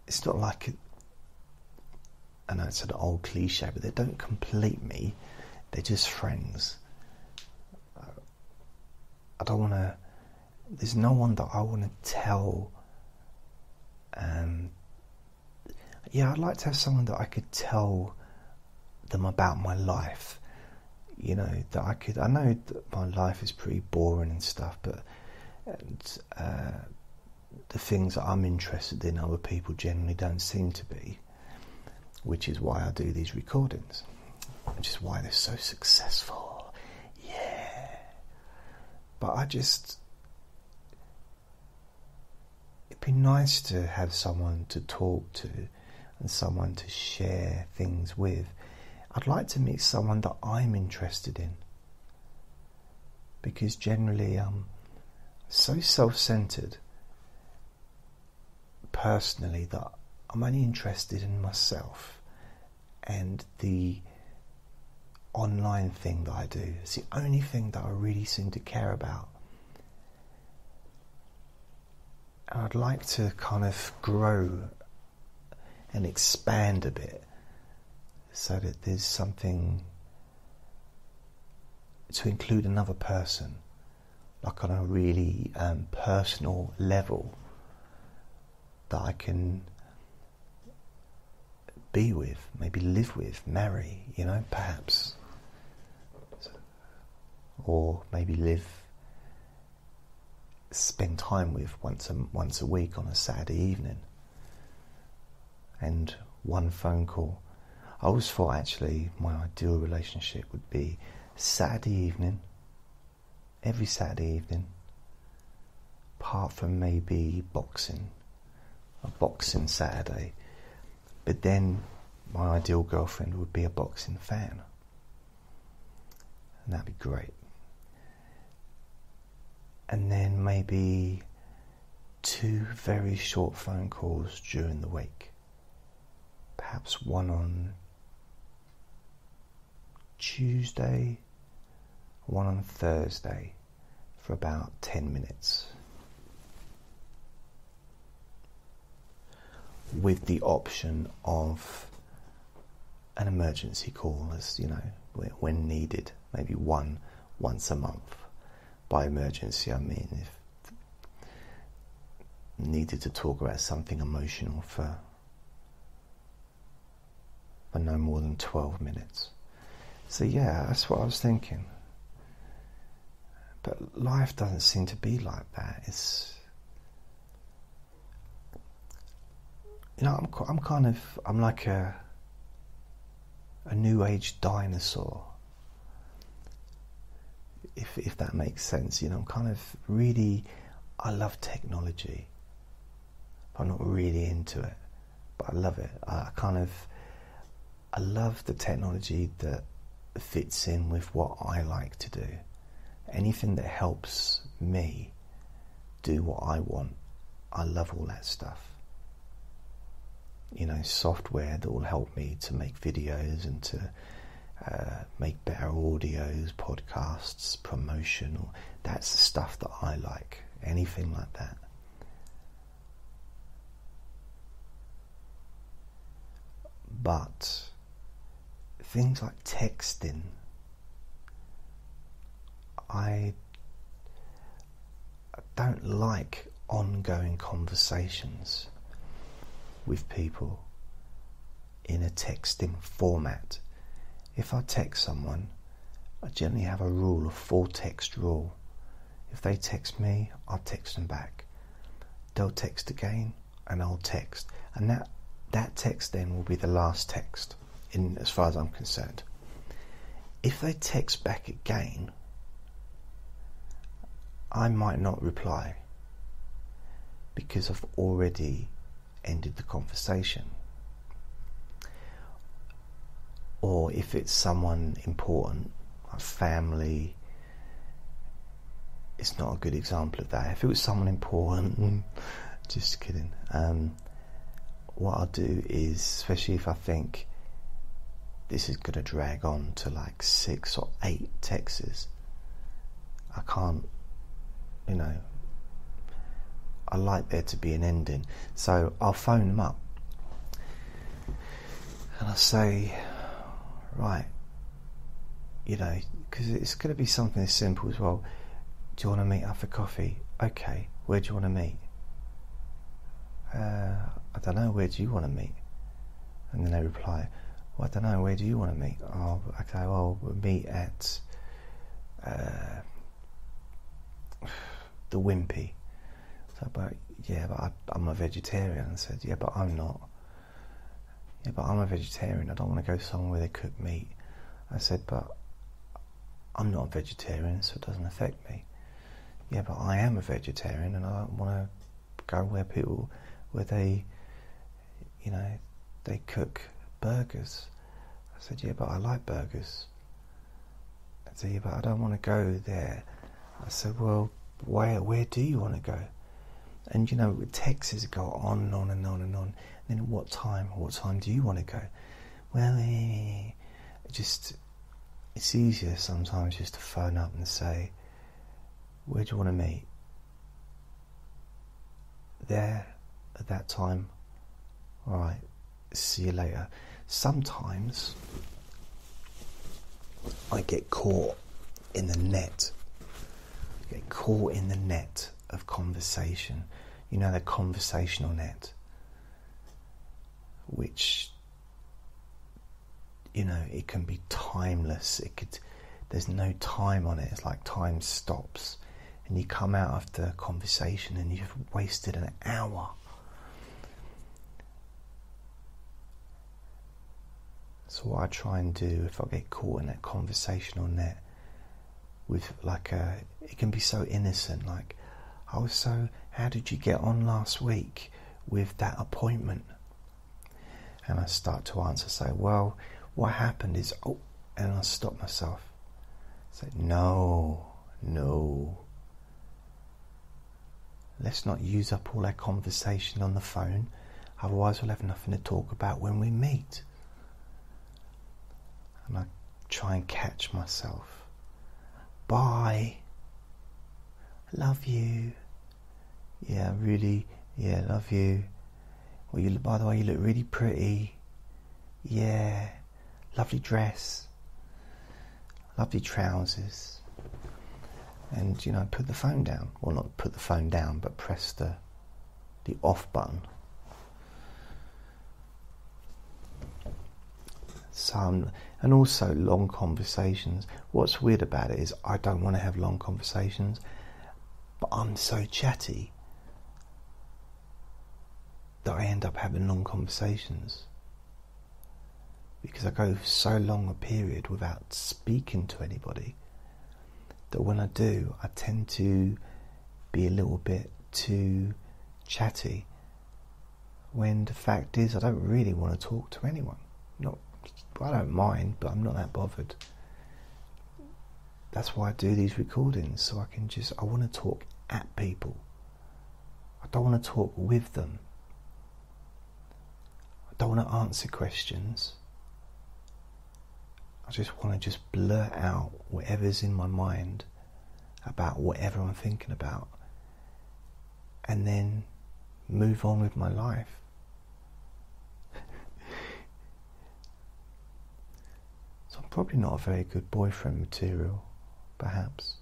it's not like a, I know it's an old cliche, but they don't complete me. They're just friends. I don't want to. There's no one that I want to tell. Um. Yeah, I'd like to have someone that I could tell them about my life. You know, that I could. I know that my life is pretty boring and stuff, but and. Uh, The things that I'm interested in, other people generally don't seem to be, which is why I do these recordings, which is why they're so successful. Yeah. But I just, it'd be nice to have someone to talk to and someone to share things with. I'd like to meet someone that I'm interested in, because generally I'm so self-centered personally that I'm only interested in myself, and the online thing that I do is the only thing that I really seem to care about. And I'd like to kind of grow and expand a bit so that there's something to include another person, like on a really um, personal level, that I can be with, maybe live with, marry, you know, perhaps. Or maybe live, spend time with once a, once a week on a Saturday evening. And one phone call. I always thought, actually, my ideal relationship would be Saturday evening, every Saturday evening, apart from maybe boxing. A boxing Saturday, but then my ideal girlfriend would be a boxing fan, and that'd be great. And then maybe two very short phone calls during the week, perhaps one on Tuesday, one on Thursday for about ten minutes. With the option of an emergency call, as you know, when needed, maybe one once a month. By emergency, I mean if needed to talk about something emotional for for no more than twelve minutes. So yeah, that's what I was thinking. But life doesn't seem to be like that. It's, you know, I'm I'm kind of I'm like a a new age dinosaur. If if that makes sense, you know, I'm kind of really I love technology. I'm not really into it, but I love it. I kind of I love the technology that fits in with what I like to do. Anything that helps me do what I want, I love all that stuff. You know, software that will help me to make videos and to uh, make better audios, podcasts, promotion. That's the stuff that I like. Anything like that. But things like texting, I don't like ongoing conversations with people in a texting format. If I text someone, I generally have a rule, a four text rule. If they text me, I'll text them back. They'll text again, and I'll text. And that, that text then will be the last text, in as far as I'm concerned. If they text back again, I might not reply because I've already ended the conversation. Or if it's someone important, like family, it's not a good example of that. If it was someone important, just kidding. Um, what I'll do is, especially if I think this is going to drag on to like six or eight texts, I can't, you know, I like there to be an ending. So I'll phone them up and I'll say, right, you know, because it's going to be something as simple as, well, do you want to meet up for coffee? Okay, where do you want to meet? Uh, I don't know, where do you want to meet? And then they reply, well, I don't know, where do you want to meet? Oh, okay, well, we'll meet at uh, the Wimpy. So, but yeah, but I, I'm a vegetarian. I said, yeah, but I'm not. Yeah, but I'm a vegetarian. I don't want to go somewhere where they cook meat. I said, but I'm not a vegetarian, so it doesn't affect me. Yeah, but I am a vegetarian, and I don't want to go where people, where they, you know, they cook burgers. I said, yeah, but I like burgers. I said, yeah, but I don't want to go there. I said, well, where, where do you want to go? And, you know, texts go on and on and on and on. And then what time, what time do you want to go? Well, it just, it's easier sometimes just to phone up and say, where do you want to meet? There, at that time. All right, see you later. Sometimes I get caught in the net. I get caught in the net of conversation, you know, the conversational net, which, you know, it can be timeless. It could, there's no time on it. It's like time stops, and you come out of the conversation and you've wasted an hour. So what I try and do if I get caught in that conversational net with like a, it can be so innocent, like, oh, so how did you get on last week with that appointment? And I start to answer, say, well, what happened is, oh, and I stop myself. Say, no, no. Let's not use up all our conversation on the phone, otherwise we'll have nothing to talk about when we meet. And I try and catch myself. Bye. Love you. Yeah, really. Yeah, love you. Well, you, by the way, you look really pretty. Yeah, lovely dress, lovely trousers. And, you know, put the phone down. Well, not put the phone down, but press the the off button. sun, and also long conversations. What's weird about it is I don't want to have long conversations, but I'm so chatty that I end up having long conversations because I go for so long a period without speaking to anybody that when I do, I tend to be a little bit too chatty, when the fact is I don't really want to talk to anyone. Not, I don't mind, but I'm not that bothered. That's why I do these recordings, so I can just, I want to talk at people. I don't want to talk with them. I don't want to answer questions. I just want to just blurt out whatever's in my mind about whatever I'm thinking about, and then move on with my life. So I'm probably not a very good boyfriend material, perhaps.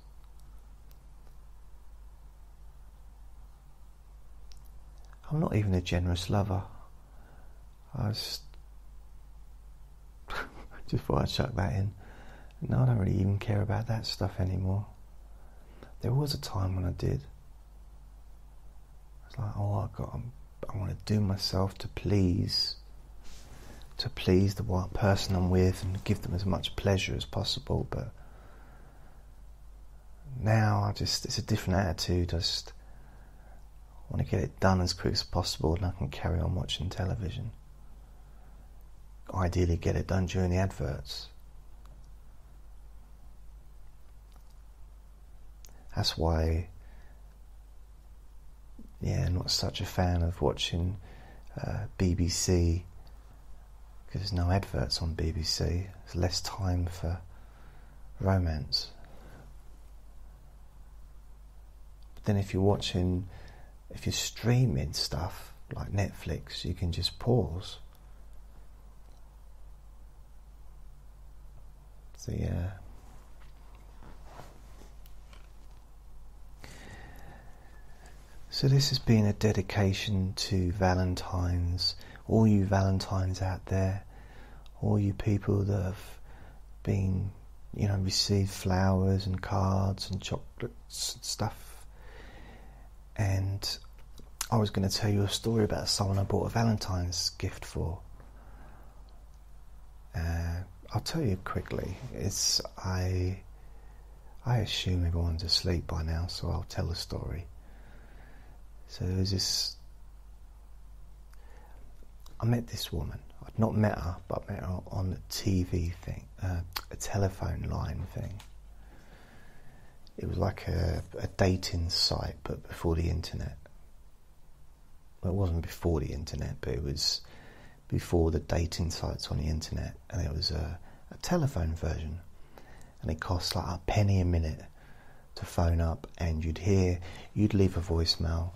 I'm not even a generous lover. I just, just thought I'd chuck that in. No, I don't really even care about that stuff anymore. There was a time when I did. It's like, oh, I got, I'm, I want to do myself to please, to please the one person I'm with and give them as much pleasure as possible. But now I just, it's a different attitude. I just want to get it done as quick as possible, and I can carry on watching television. Ideally, get it done during the adverts. That's why, yeah, I'm not such a fan of watching uh, B B C, because there's no adverts on B B C. There's less time for romance. But then if you're watching, if you're streaming stuff like Netflix, you can just pause. So yeah. So this has been a dedication to Valentines, all you Valentines out there, all you people that have been, you know, received flowers and cards and chocolates and stuff. And I was going to tell you a story about someone I bought a Valentine's gift for. Uh, I'll tell you quickly. It's I. I assume everyone's asleep by now, so I'll tell the story. So there was this, I met this woman. I'd not met her, but I met her on a T V thing, uh, a telephone line thing. It was like a, a dating site, but before the internet. Well, it wasn't before the internet, but it was before the dating sites on the internet. And it was a, a telephone version. And it cost like a penny a minute to phone up, and you'd hear, you'd leave a voicemail,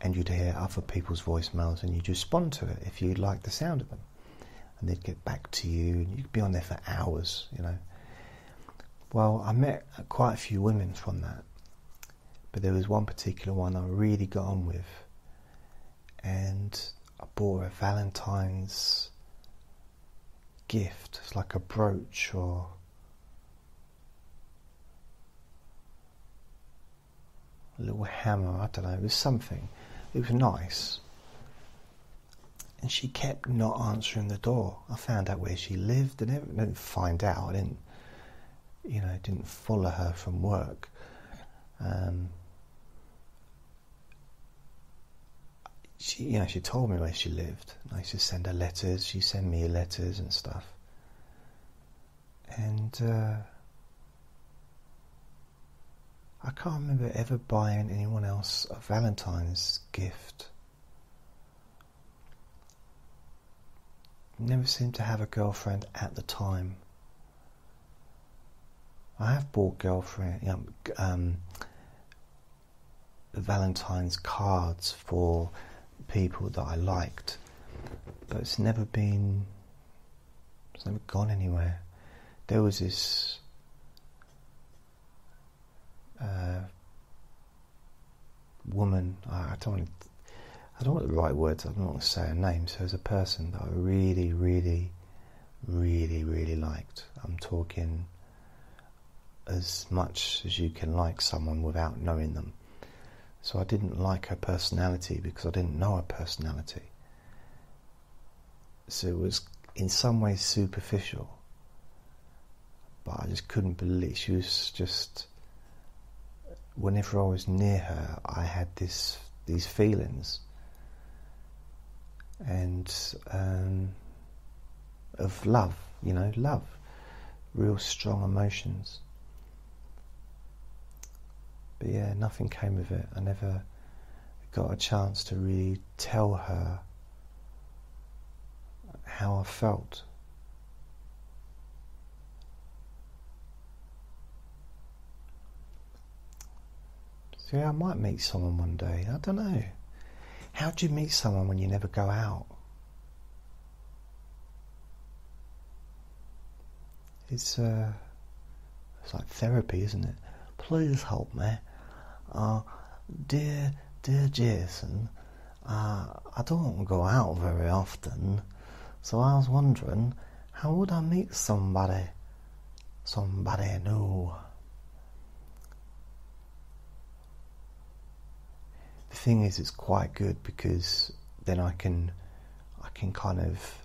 and you'd hear other people's voicemails, and you'd respond to it if you liked the sound of them, and they'd get back to you, and you'd be on there for hours, you know. Well, I met quite a few women from that, but there was one particular one I really got on with, and I bought a Valentine's gift. It's like a brooch or a little hammer, I don't know, it was something. It was nice. And she kept not answering the door. I found out where she lived, and I didn't find out. I didn't, you know, didn't follow her from work. Um, she, you know, she told me where she lived. And I used to send her letters. She sent me letters and stuff. And Uh, I can't remember ever buying anyone else a Valentine's gift. Never seemed to have a girlfriend at the time. I have bought girlfriend um, um, Valentine's cards for people that I liked, but it's never been, it's never gone anywhere. There was this Uh, woman, I, I don't want to, I don't want the right words, I'm not going to say her name, so as a person that I really, really, really, really liked. I'm talking as much as you can like someone without knowing them. So I didn't like her personality because I didn't know her personality. So it was in some ways superficial. But I just couldn't believe, she was just, whenever I was near her, I had this these feelings and um, of love, you know, love, real strong emotions. But yeah, nothing came of it. I never got a chance to really tell her how I felt. So yeah, I might meet someone one day. I don't know. How do you meet someone when you never go out? It's uh, it's like therapy, isn't it? Please help me. Uh, dear, dear Jason, uh, I don't go out very often, so I was wondering, how would I meet somebody, somebody new? The thing is, it's quite good because then I can, I can kind of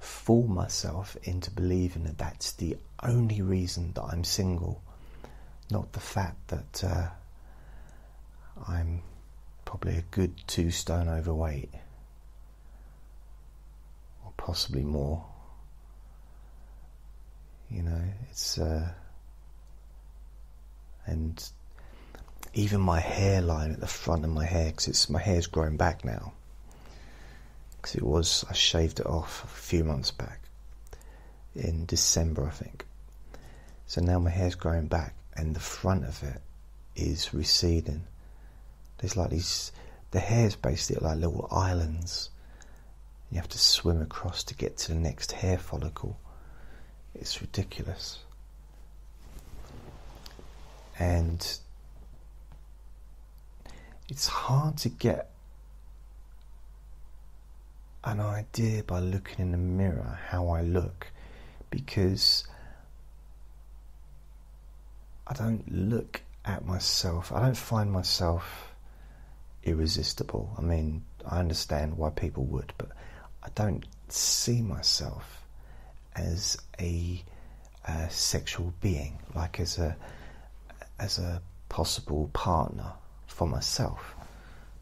fool myself into believing that that's the only reason that I'm single. Not the fact that uh, I'm probably a good two stone overweight, or possibly more. You know, it's uh, and even my hairline at the front of my hair, because it's my hair's growing back now. Because it was, I shaved it off a few months back, in December I think. So now my hair's growing back. And the front of it is receding. There's like these, the hair's basically like little islands. You have to swim across to get to the next hair follicle. It's ridiculous. And it's hard to get an idea by looking in the mirror how I look, because I don't look at myself, I don't find myself irresistible. I mean, I understand why people would, but I don't see myself as a, a sexual being, like as a, as a possible partner for myself,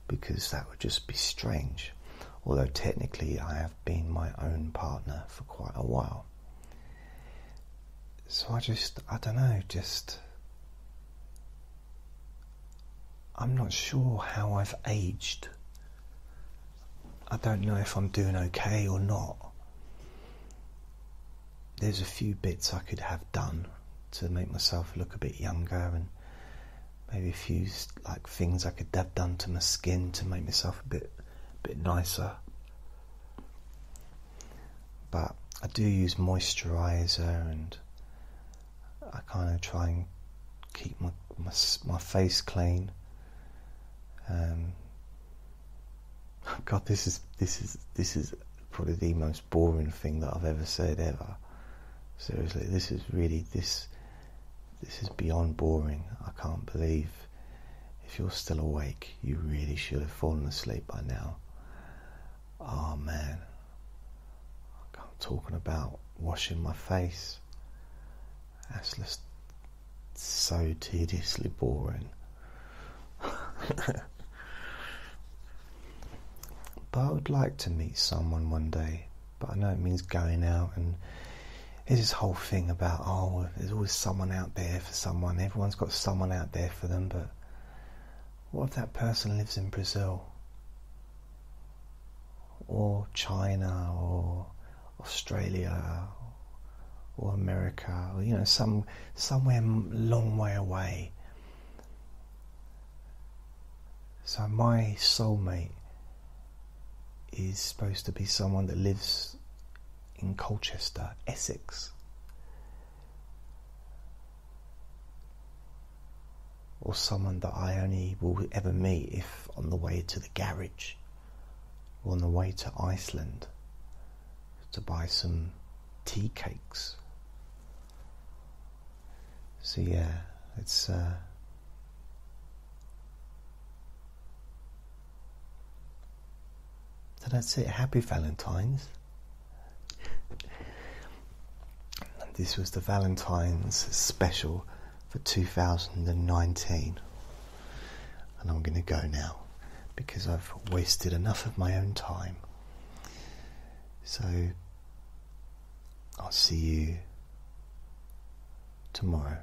because that would just be strange. Although technically I have been my own partner for quite a while. So I just, I don't know, just... I'm not sure how I've aged. I don't know if I'm doing okay or not. There's a few bits I could have done to make myself look a bit younger, and maybe a few like things I could have done to my skin to make myself a bit, a bit nicer. But I do use moisturiser, and I kind of try and keep my my, my face clean. Um, God, this is this is this is probably the most boring thing that I've ever said ever. Seriously, this is really this this is beyond boring. I can't believe if you're still awake, you really should have fallen asleep by now. Oh man, I'm talking about washing my face. That's just so tediously boring. But I would like to meet someone one day. But I know it means going out, and it's this whole thing about, oh, there's always someone out there for someone. Everyone's got someone out there for them. But what if that person lives in Brazil? Or China, or Australia, or America, or you know, some somewhere long way away. So my soulmate is supposed to be someone that lives in Colchester, Essex, or someone that I only will ever meet if on the way to the garage, or on the way to Iceland to buy some tea cakes. So yeah, it's uh, so that's it. Happy Valentine's. And this was the Valentine's special for two thousand nineteen, and I'm going to go now because I've wasted enough of my own time. So I'll see you tomorrow.